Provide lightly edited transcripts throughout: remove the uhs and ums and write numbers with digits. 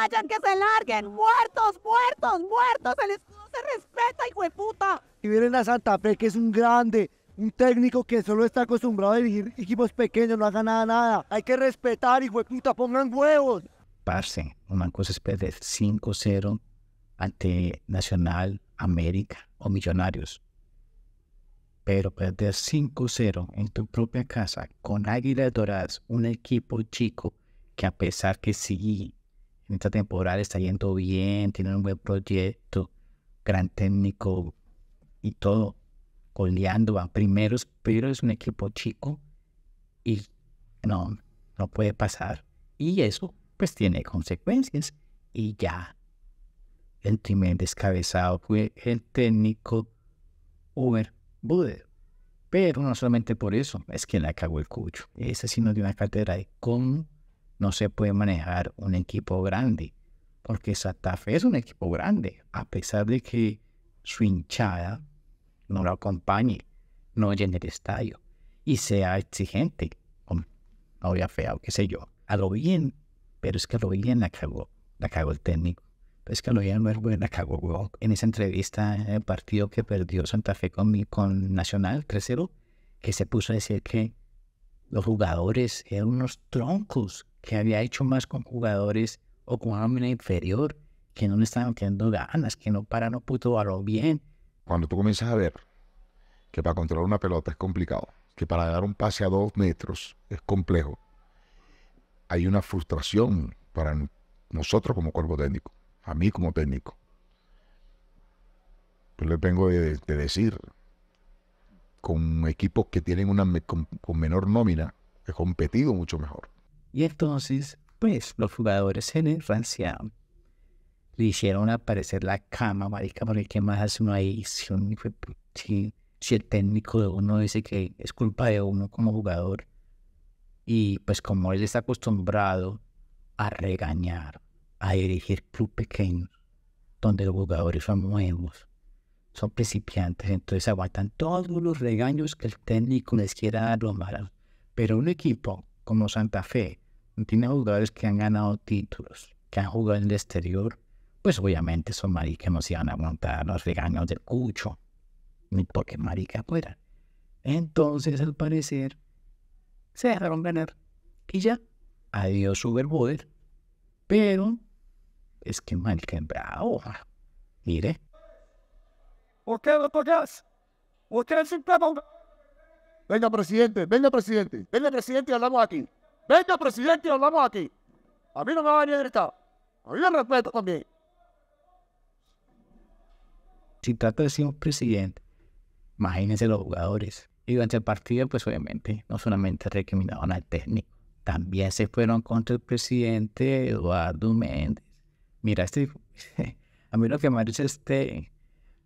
vayan, que se larguen. Muertos, muertos, muertos. El escudo se respeta, hijo de puta. Y vienen a Santa Fe, que es un grande, un técnico que solo está acostumbrado a dirigir equipos pequeños, no haga nada. Hay que respetar, hijo de puta, pongan huevos. Parce, una cosa es perder 5-0 ante Nacional, América o Millonarios. Pero perder 5-0 en tu propia casa con Águilas Doradas, un equipo chico que a pesar que sí, en esta temporada está yendo bien, tiene un buen proyecto, gran técnico y todo, goleando a primeros, pero es un equipo chico y no puede pasar. Y eso pues tiene consecuencias y ya. El primer descabezado fue el técnico Hubert Bodhert. Pero no solamente por eso, es que la cagó el cucho. Ese sí nos dio una cátedra de cómo no se puede manejar un equipo grande, porque Santa Fe es un equipo grande, a pesar de que su hinchada no lo acompañe, no llene el estadio y sea exigente, no vea feo, qué sé yo, a lo bien, pero es que a lo bien la cagó el técnico. Es que lo ya no es buena, cagó. En esa entrevista, en el partido que perdió Santa Fe con Nacional 3-0, que se puso a decir que los jugadores eran unos troncos, que había hecho más con jugadores o con una inferior, que no le estaban metiendo ganas, que no paran un puto balón bien. Cuando tú comienzas a ver que para controlar una pelota es complicado, que para dar un pase a 2 metros es complejo, hay una frustración para nosotros como cuerpo técnico. A mí como técnico, yo les vengo de decir, con equipos que tienen con menor nómina, he competido mucho mejor. Y entonces, pues, los jugadores en el Francia le hicieron aparecer la cama, marica, porque ¿qué más hace uno ahí? Si el técnico de uno dice que es culpa de uno como jugador, y pues como él está acostumbrado a regañar, a dirigir club pequeños, donde los jugadores son nuevos, son principiantes, entonces aguantan todos los regaños que el técnico les quiera dar los malos. Pero un equipo como Santa Fe, tiene jugadores que han ganado títulos, que han jugado en el exterior, pues obviamente son maricas, no se van a aguantar los regaños del cucho, ni porque maricas fueran. Entonces, al parecer, se dejaron ganar. Y ya, adiós Hubert Bodhert. Pero es que mal que bravo, mire. ¿Por qué lo tocas? ¿Usted es un pedo? Venga, presidente, venga, presidente. Venga, presidente, hablamos aquí. Venga, presidente, hablamos aquí. A mí no me va a venir a gritar. A mí me respeto también. Si trata de ser un presidente, imagínense los jugadores. Y durante el partido, pues obviamente, no solamente recriminaban al técnico, también se fueron contra el presidente Eduardo Méndez. Mira, a mí lo que me dice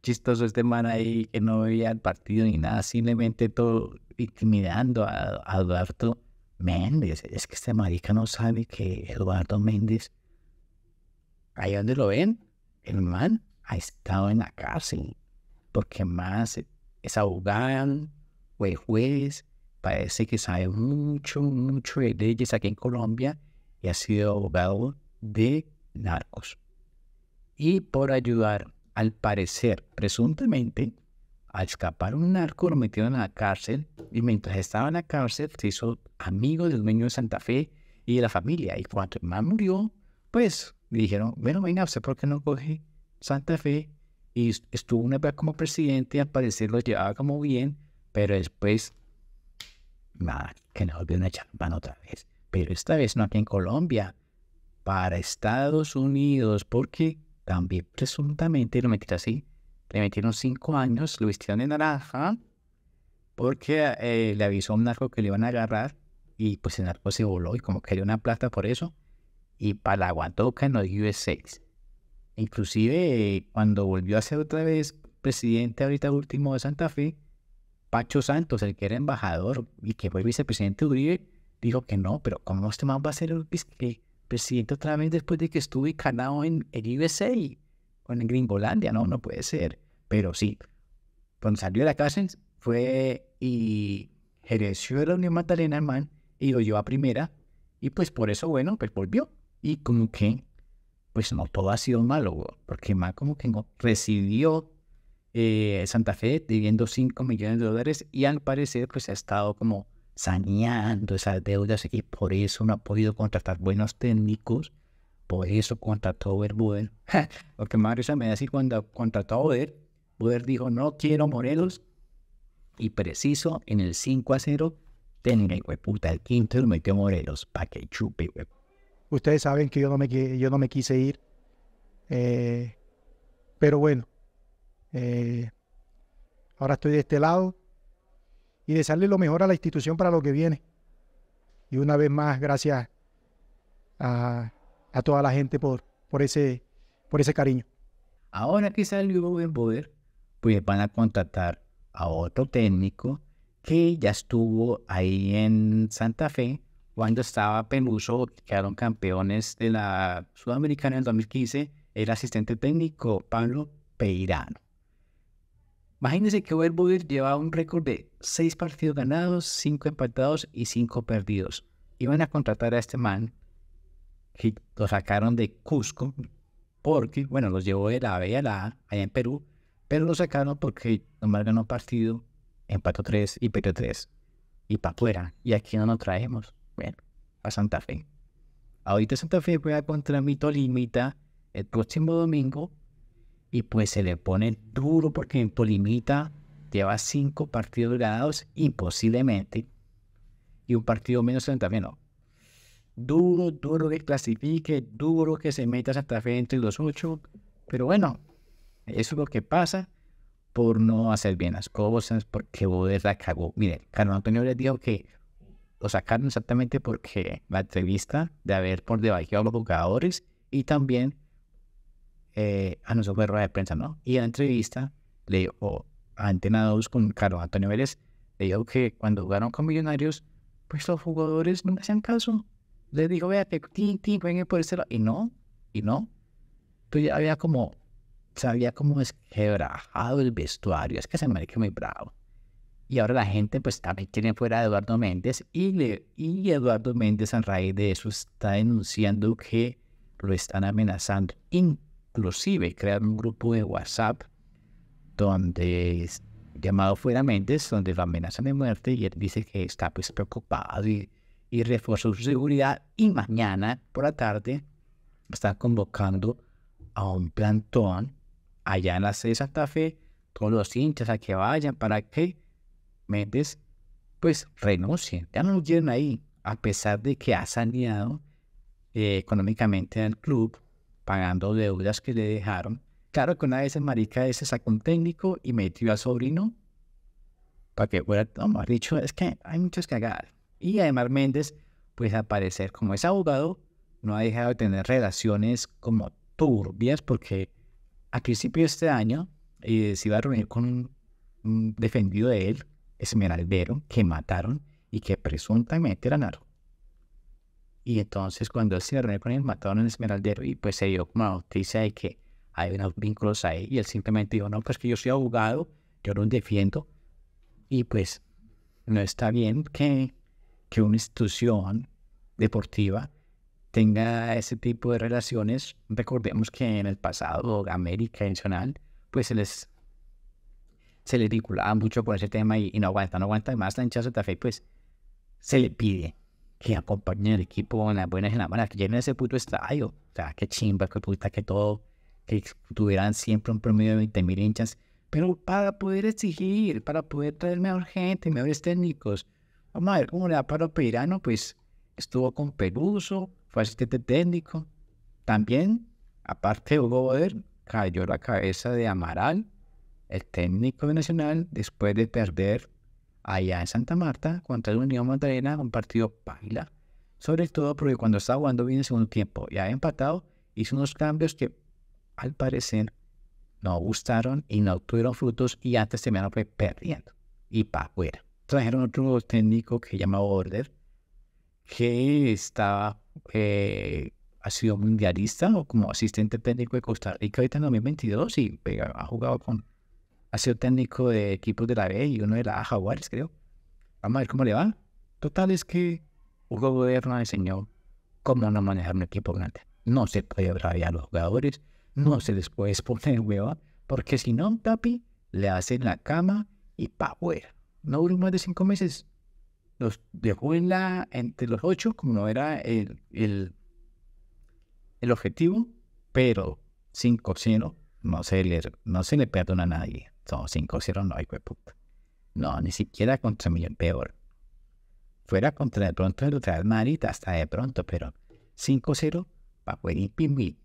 chistoso este man ahí, que no veía el partido ni nada, simplemente todo intimidando a Eduardo Méndez. Es que este marica no sabe que Eduardo Méndez, ahí donde lo ven, el man ha estado en la cárcel, porque más es abogado o el juez. Parece que sabe mucho, mucho de leyes aquí en Colombia y ha sido abogado de narcos. Y por ayudar, al parecer, presuntamente, a escapar un narco, lo metieron a la cárcel y mientras estaba en la cárcel se hizo amigo del dueño de Santa Fe y de la familia. Y cuando el man murió, pues le dijeron, bueno, venga, usted por qué no coge Santa Fe, y estuvo una vez como presidente y al parecer lo llevaba como bien, pero después... Nada, que nos volvieron a echar mano otra vez, pero esta vez no aquí en Colombia, para Estados Unidos, porque también presuntamente lo metieron así, le metieron 5 años, lo vistieron de naranja, porque le avisó a un narco que le iban a agarrar, y pues el narco se voló y como que le dio una plata por eso, y para la guantoca en los USA. Inclusive cuando volvió a ser otra vez presidente ahorita último de Santa Fe, Pacho Santos, el que era embajador y que fue vicepresidente Uribe, dijo que no, pero ¿cómo este man va a ser el presidente otra vez después de que estuvo encarnado en el USA o en Gringolandia? No, no puede ser. Pero sí, cuando salió de la cárcel fue y gerenció de la Unión Magdalena, el man, y lo llevó a primera, y pues por eso, bueno, pues volvió. Y como que pues no todo ha sido malo, güey, porque más como que no recibió Santa Fe debiendo $5 millones y al parecer pues ha estado como saneando esas deudas y por eso no ha podido contratar buenos técnicos, por eso contrató a Hubert Bodhert. Porque Mario se me dice cuando contrató a Hubert, Bodhert dijo no quiero Morelos y preciso en el 5-0 tenga hueputa el quinto y lo metió Morelos para que chupe hueputa. Ustedes saben que yo no me quise ir, pero bueno, ahora estoy de este lado y desearle lo mejor a la institución para lo que viene. Y una vez más, gracias a toda la gente por ese cariño. Ahora que salió Hubert Bodhert, pues van a contratar a otro técnico que ya estuvo ahí en Santa Fe cuando estaba Peluso, quedaron campeones de la Sudamericana en el 2015, el asistente técnico Pablo Peirano. Imagínense que Hubert Bodhert llevaba un récord de 6 partidos ganados, 5 empatados y 5 perdidos. Iban a contratar a este man, que lo sacaron de Cusco, porque, bueno, los llevó de la B a la A, allá en Perú, pero lo sacaron porque nomás ganó partido, empató 3 y perdió 3. Y para afuera, y aquí no nos traemos, bueno, a Santa Fe. Ahorita Santa Fe juega contra Mitolimita el próximo domingo. Y pues se le pone duro porque en Mitolimita lleva 5 partidos ganados imposiblemente. Y un partido menos Santa Fe, no. Duro, duro que clasifique, duro que se meta Santa Fe entre los 8. Pero bueno, eso es lo que pasa por no hacer bien las cosas, porque Bodhert la cagó. Miren, Carlos Antonio les dijo que lo sacaron exactamente porque la entrevista de haber por debajeado a los jugadores y también... a nosotros de rueda de prensa, ¿no? Y la entrevista le dijo, a Antena 2 con Carlos Antonio Vélez, le dijo que cuando jugaron con Millonarios, pues los jugadores no hacían caso. Les dijo, vea, que vengan por ese lado. Y no. Entonces ya había como, sabía cómo desquebrajado el vestuario. Es que se me quedó muy bravo. Y ahora la gente, pues también tiene fuera a Eduardo Méndez. Y Eduardo Méndez, a raíz de eso, está denunciando que lo están amenazando. Inclusive crearon un grupo de WhatsApp donde llamado Fuera Méndez, donde lo amenazan de muerte y él dice que está pues preocupado y reforzó su seguridad y mañana por la tarde está convocando a un plantón allá en la sede de Santa Fe, todos los hinchas a que vayan para que Méndez pues renuncie, ya no lo quieren ahí, a pesar de que ha saneado económicamente al club, pagando deudas que le dejaron. Claro que una vez el marica ese sacó un técnico y metió al sobrino para que fuera, como ha dicho, es que hay muchas cagadas. Y además Méndez, pues al parecer como es abogado, no ha dejado de tener relaciones como turbias, porque al principio de este año se iba a reunir con un defendido de él, esmeraldero, que mataron y que presuntamente era narco. Y entonces cuando él se reunió con él, mataron al esmeraldero y pues se dio como la noticia de que hay unos vínculos ahí. Y él simplemente dijo, no, pues que yo soy abogado, yo los defiendo. Y pues no está bien que una institución deportiva tenga ese tipo de relaciones. Recordemos que en el pasado, América y Nacional, pues se les vinculaba mucho por ese tema y no aguanta más. La hinchada de Santa Fe, pues se le pide que acompañen al equipo en las buenas y en las malas, que llenen ese puto estadio. O sea, qué chimba, qué puta, que todo, que tuvieran siempre un promedio de 20.000 hinchas. Pero para poder exigir, para poder traer mejor gente, mejores técnicos. Vamos a ver cómo le da Pablo Peirano, pues estuvo con Peluso, fue asistente técnico. También, aparte de Hugo Guerrero, cayó la cabeza de Amaral, el técnico de Nacional, después de perder allá en Santa Marta contra la Unión Magdalena, un partido paila, sobre todo porque cuando estaba jugando bien el segundo tiempo y había empatado, hizo unos cambios que al parecer no gustaron y no obtuvieron frutos y antes terminaron perdiendo y para afuera. Trajeron otro técnico que se llama Bodhert, que estaba, ha sido mundialista o como asistente técnico de Costa Rica ahorita en 2022 y ha jugado con... Ha sido técnico de equipos de la B y uno de la A, Jaguars, creo. Vamos a ver cómo le va. Total es que Hugo Guerrero enseñó cómo no manejar un equipo grande. no se puede agraviar a los jugadores, no se les puede exponer, weón, porque si no, papi, le hacen la cama y pa' afuera. No duró más de 5 meses. Los dejó en la, entre los 8, como no era el objetivo, pero 5-0 no se le perdona a nadie. Son 5-0, no hay puta. No, ni siquiera contra Millonarios peor. Fuera contra de pronto el Real Madrid, hasta de pronto, pero 5-0 para poder ir pimbi.